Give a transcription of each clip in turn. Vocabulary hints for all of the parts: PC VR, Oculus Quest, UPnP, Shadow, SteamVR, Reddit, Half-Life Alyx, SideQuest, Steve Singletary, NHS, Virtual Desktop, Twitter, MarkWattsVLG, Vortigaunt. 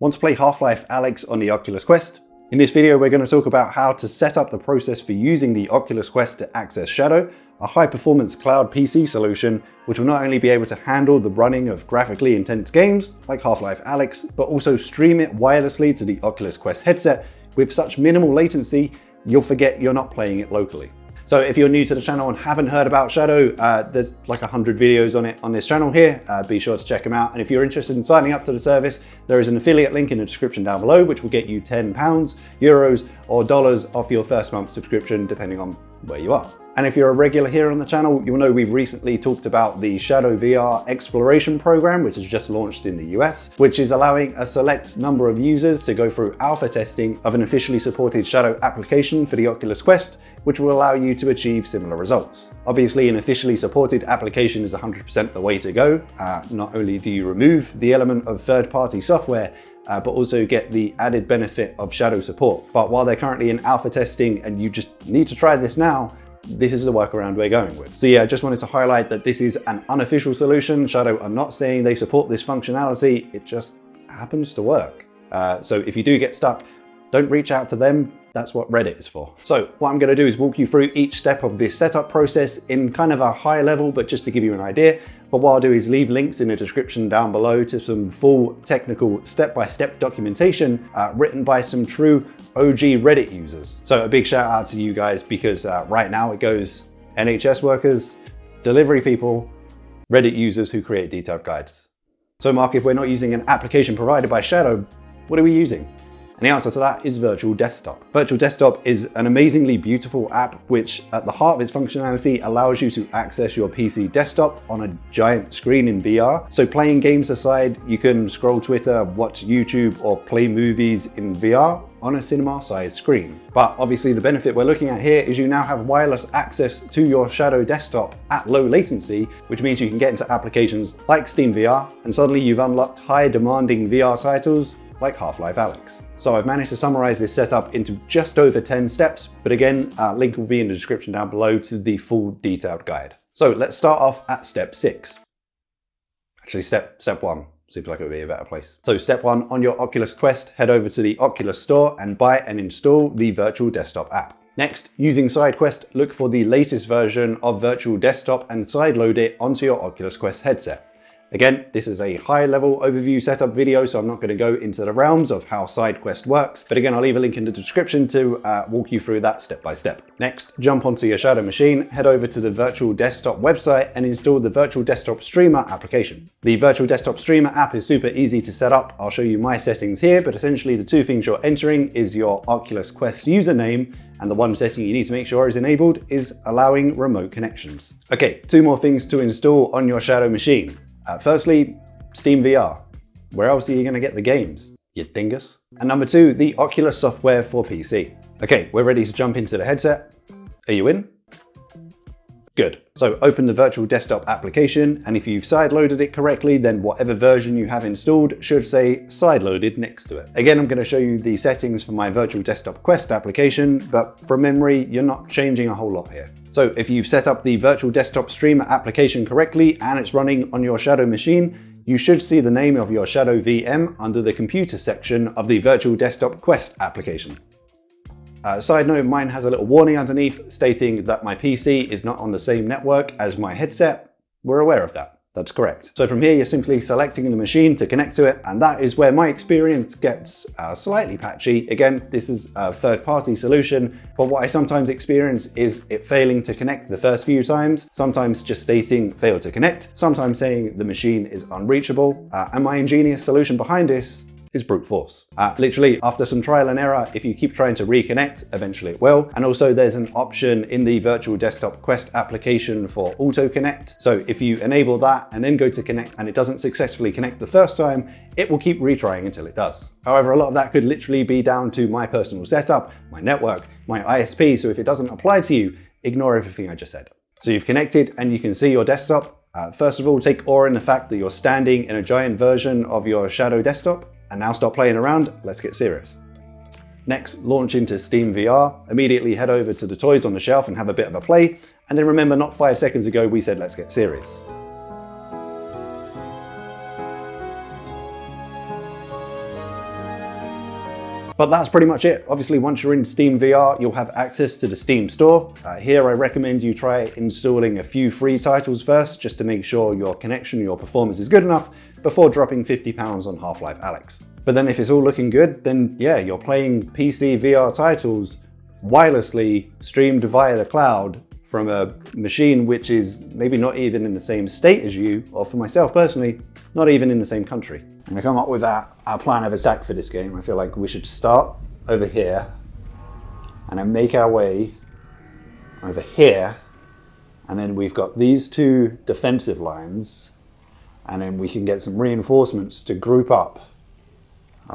Want to play Half-Life Alyx on the Oculus Quest? In this video, we're going to talk about how to set up the process for using the Oculus Quest to access Shadow, a high-performance cloud PC solution which will not only be able to handle the running of graphically intense games like Half-Life Alyx, but also stream it wirelessly to the Oculus Quest headset with such minimal latency you'll forget you're not playing it locally. So if you're new to the channel and haven't heard about Shadow, there's like 100 videos on it on this channel here. Be sure to check them out. And if you're interested in signing up to the service, there is an affiliate link in the description down below, which will get you £10, euros, or dollars off your first month subscription, depending on where you are. And if you're a regular here on the channel, you'll know we've recently talked about the Shadow VR Exploration Program, which has just launched in the US, which is allowing a select number of users to go through alpha testing of an officially supported Shadow application for the Oculus Quest, which will allow you to achieve similar results. Obviously, an officially supported application is 100% the way to go. Not only do you remove the element of third-party software, but also get the added benefit of Shadow support. But while they're currently in alpha testing and you just need to try this now, this is the workaround we're going with. So yeah, I just wanted to highlight that this is an unofficial solution. Shadow are not saying they support this functionality. It just happens to work. So if you do get stuck, don't reach out to them. That's what Reddit is for. So what I'm going to do is walk you through each step of this setup process in kind of a high level, but just to give you an idea. But what I'll do is leave links in the description down below to some full technical step-by-step documentation written by some true OG Reddit users. So a big shout out to you guys, because right now it goes NHS workers, delivery people, Reddit users who create detailed guides. So Mark, if we're not using an application provided by Shadow, what are we using? And the answer to that is Virtual Desktop. Virtual Desktop is an amazingly beautiful app which, at the heart of its functionality, allows you to access your PC desktop on a giant screen in VR. So playing games aside, you can scroll Twitter, watch YouTube, or play movies in VR on a cinema-sized screen. But obviously the benefit we're looking at here is you now have wireless access to your Shadow desktop at low latency, which means you can get into applications like SteamVR, and suddenly you've unlocked high-demanding VR titles like Half-Life Alyx. So I've managed to summarize this setup into just over 10 steps, but again, link will be in the description down below to the full detailed guide. So let's start off at step 6. Actually, step one. Seems like it would be a better place. So step 1, on your Oculus Quest, head over to the Oculus store and buy and install the Virtual Desktop app. Next, using SideQuest, look for the latest version of Virtual Desktop and sideload it onto your Oculus Quest headset. Again, this is a high-level overview setup video, so I'm not going to go into the realms of how SideQuest works. But again, I'll leave a link in the description to walk you through that step by step. Next, jump onto your Shadow machine, head over to the Virtual Desktop website and install the Virtual Desktop Streamer application. The Virtual Desktop Streamer app is super easy to set up. I'll show you my settings here, but essentially the two things you're entering is your Oculus Quest username, and the one setting you need to make sure is enabled is allowing remote connections. Okay, 2 more things to install on your Shadow machine. Firstly, SteamVR. Where else are you going to get the games, you dingus? And number 2, the Oculus software for PC. Okay, we're ready to jump into the headset. Are you in? Good. So open the Virtual Desktop application, and if you've sideloaded it correctly, then whatever version you have installed should say sideloaded next to it. Again, I'm going to show you the settings for my Virtual Desktop Quest application, but from memory, you're not changing a whole lot here. So if you've set up the Virtual Desktop Streamer application correctly and it's running on your Shadow machine, you should see the name of your Shadow VM under the computer section of the Virtual Desktop Quest application. Side note, mine has a little warning underneath stating that my PC is not on the same network as my headset. We're aware of that. That's correct. So from here, you're simply selecting the machine to connect to it, and that is where my experience gets slightly patchy. Again, this is a third-party solution, but what I sometimes experience is it failing to connect the first few times, sometimes just stating fail to connect, sometimes saying the machine is unreachable, and my ingenious solution behind this is brute force. Literally, after some trial and error, if you keep trying to reconnect, eventually it will. And also there's an option in the Virtual Desktop Quest application for auto connect. So if you enable that and then go to connect and it doesn't successfully connect the first time, it will keep retrying until it does. However, a lot of that could literally be down to my personal setup, my network, my ISP. So if it doesn't apply to you, ignore everything I just said. So you've connected and you can see your desktop. First of all, take awe in the fact that you're standing in a giant version of your Shadow desktop. And now stop playing around, let's get serious. Next, launch into SteamVR. Immediately head over to the toys on the shelf and have a bit of a play. And then remember, not 5 seconds ago, we said, let's get serious. But that's pretty much it. Obviously, once you're in SteamVR, you'll have access to the Steam store. Here, I recommend you try installing a few free titles first, just to make sure your connection, your performance is good enough before dropping £50 on Half-Life Alyx. But then if it's all looking good, then yeah, you're playing PC VR titles wirelessly streamed via the cloud from a machine which is maybe not even in the same state as you, or for myself personally, not even in the same country. I'm gonna come up with our plan of attack for this game. I feel like we should start over here and then make our way over here. And then we've got these two defensive lines and then we can get some reinforcements to group up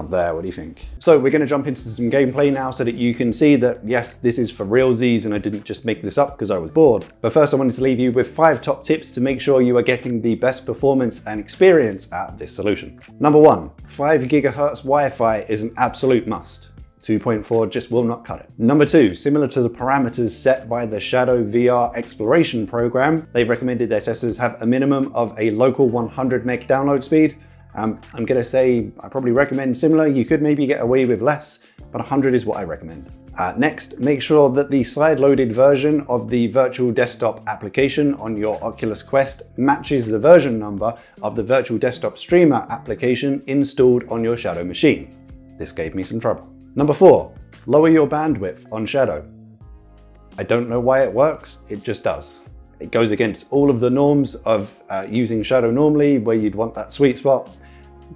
there. What do you think? So we're gonna jump into some gameplay now so that you can see that yes, this is for realsies and I didn't just make this up because I was bored. But first I wanted to leave you with 5 top tips to make sure you are getting the best performance and experience out of this solution. Number 1, 5 GHz Wi-Fi is an absolute must. 2.4 just will not cut it. Number 2, similar to the parameters set by the Shadow VR Exploration program, they've recommended their testers have a minimum of a local 100 meg download speed. I'm gonna say I probably recommend similar. You could maybe get away with less, but 100 is what I recommend. Next, make sure that the side-loaded version of the Virtual Desktop application on your Oculus Quest matches the version number of the Virtual Desktop Streamer application installed on your Shadow machine. This gave me some trouble. Number 4, lower your bandwidth on Shadow. I don't know why it works, it just does. It goes against all of the norms of using Shadow normally, where you'd want that sweet spot.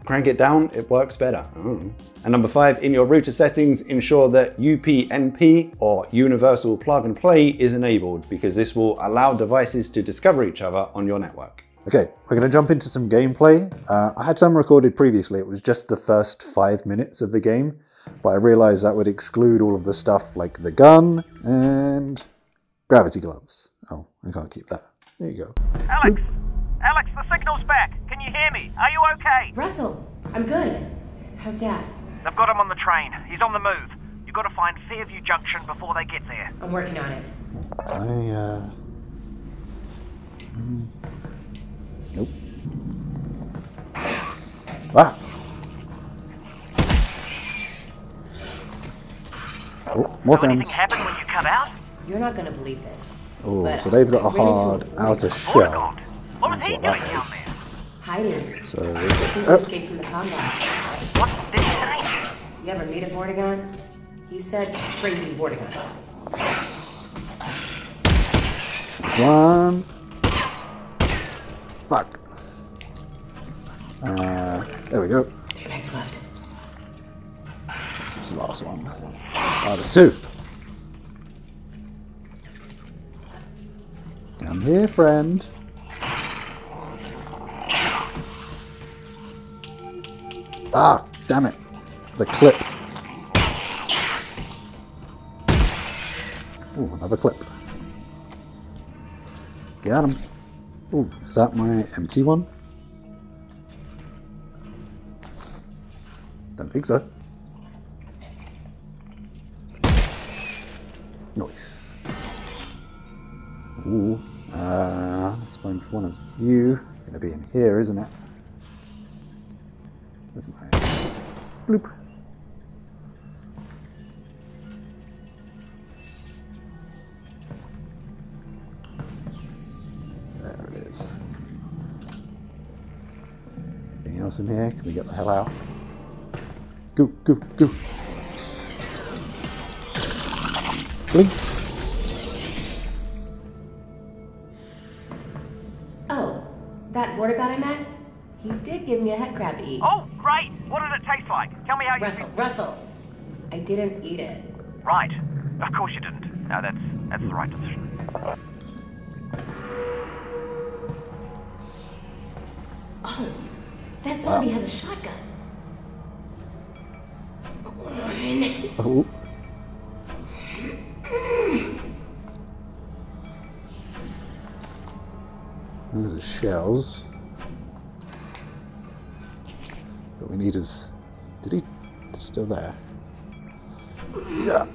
Crank it down, it works better. And number 5, in your router settings, ensure that UPnP or Universal Plug and Play is enabled because this will allow devices to discover each other on your network. Okay, we're gonna jump into some gameplay. I had some recorded previously, it was just the first 5 minutes of the game, but I realized that would exclude all of the stuff like the gun and gravity gloves. Oh, I can't keep that. There you go. Alyx! Alyx, the signal's back! Can you hear me? Are you okay? Russell, I'm good. How's Dad? They've got him on the train. He's on the move. You've got to find Fairview Junction before they get there. I'm working on it. Nope. Ah! Oh, more things. Anything happen when you cut out? You're not going to believe this. Oh, so they've got a hard outer shell. That's what that is. Hiding. So, escape from the combat. What's this guy? You ever meet a Vortigaunt? He said crazy Vortigaunt. One. Fuck. There we go. Next left. This is the last one. Oh, there's 2. Come here, friend. Ah, damn it. The clip. Ooh, another clip. Got him. Ooh, is that my empty one? Don't think so. Nice. Ooh. Let's find one of you. It's going to be in here, isn't it? There's my... bloop. There it is. Anything else in here? Can we get the hell out? Go, go, go. Blink. That Vortigaunt I met, he did give me a head crab to eat. Oh, great! What did it taste like? Tell me how you... Russell, I didn't eat it. Right. Of course you didn't. No, that's the right decision. Oh, that zombie has a shotgun. Oh. These are shells. What we need is... did he... it's still there. Yeah.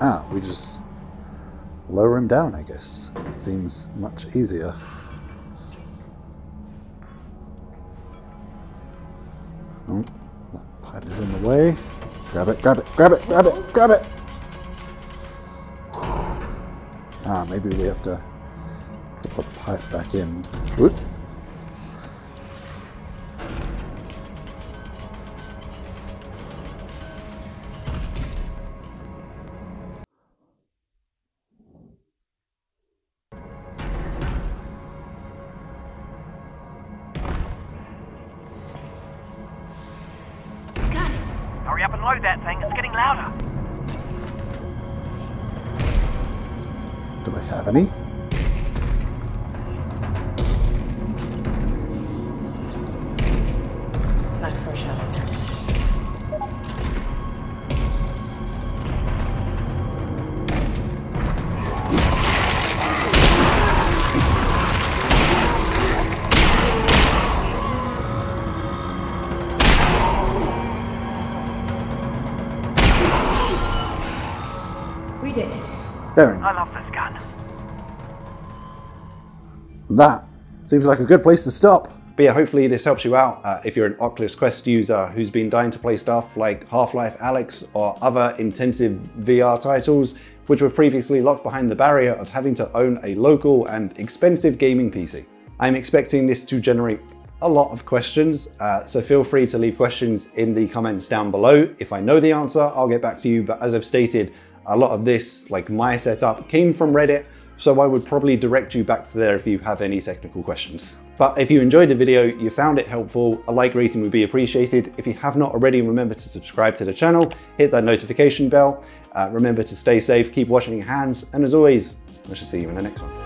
Ah, we just lower him down, I guess. Seems much easier. is in the way. Grab it, grab it, grab it, grab it, grab it! Ah, maybe we have to put the pipe back in. Whoop. That seems like a good place to stop. But yeah, hopefully this helps you out if you're an Oculus Quest user who's been dying to play stuff like Half-Life Alyx or other intensive VR titles, which were previously locked behind the barrier of having to own a local and expensive gaming PC. I'm expecting this to generate a lot of questions, so feel free to leave questions in the comments down below. If I know the answer, I'll get back to you, but as I've stated, a lot of this, like my setup, came from Reddit, so I would probably direct you back to there if you have any technical questions. But if you enjoyed the video, you found it helpful, a like rating would be appreciated. If you have not already, remember to subscribe to the channel, hit that notification bell, remember to stay safe, keep washing your hands, and as always, I shall see you in the next one.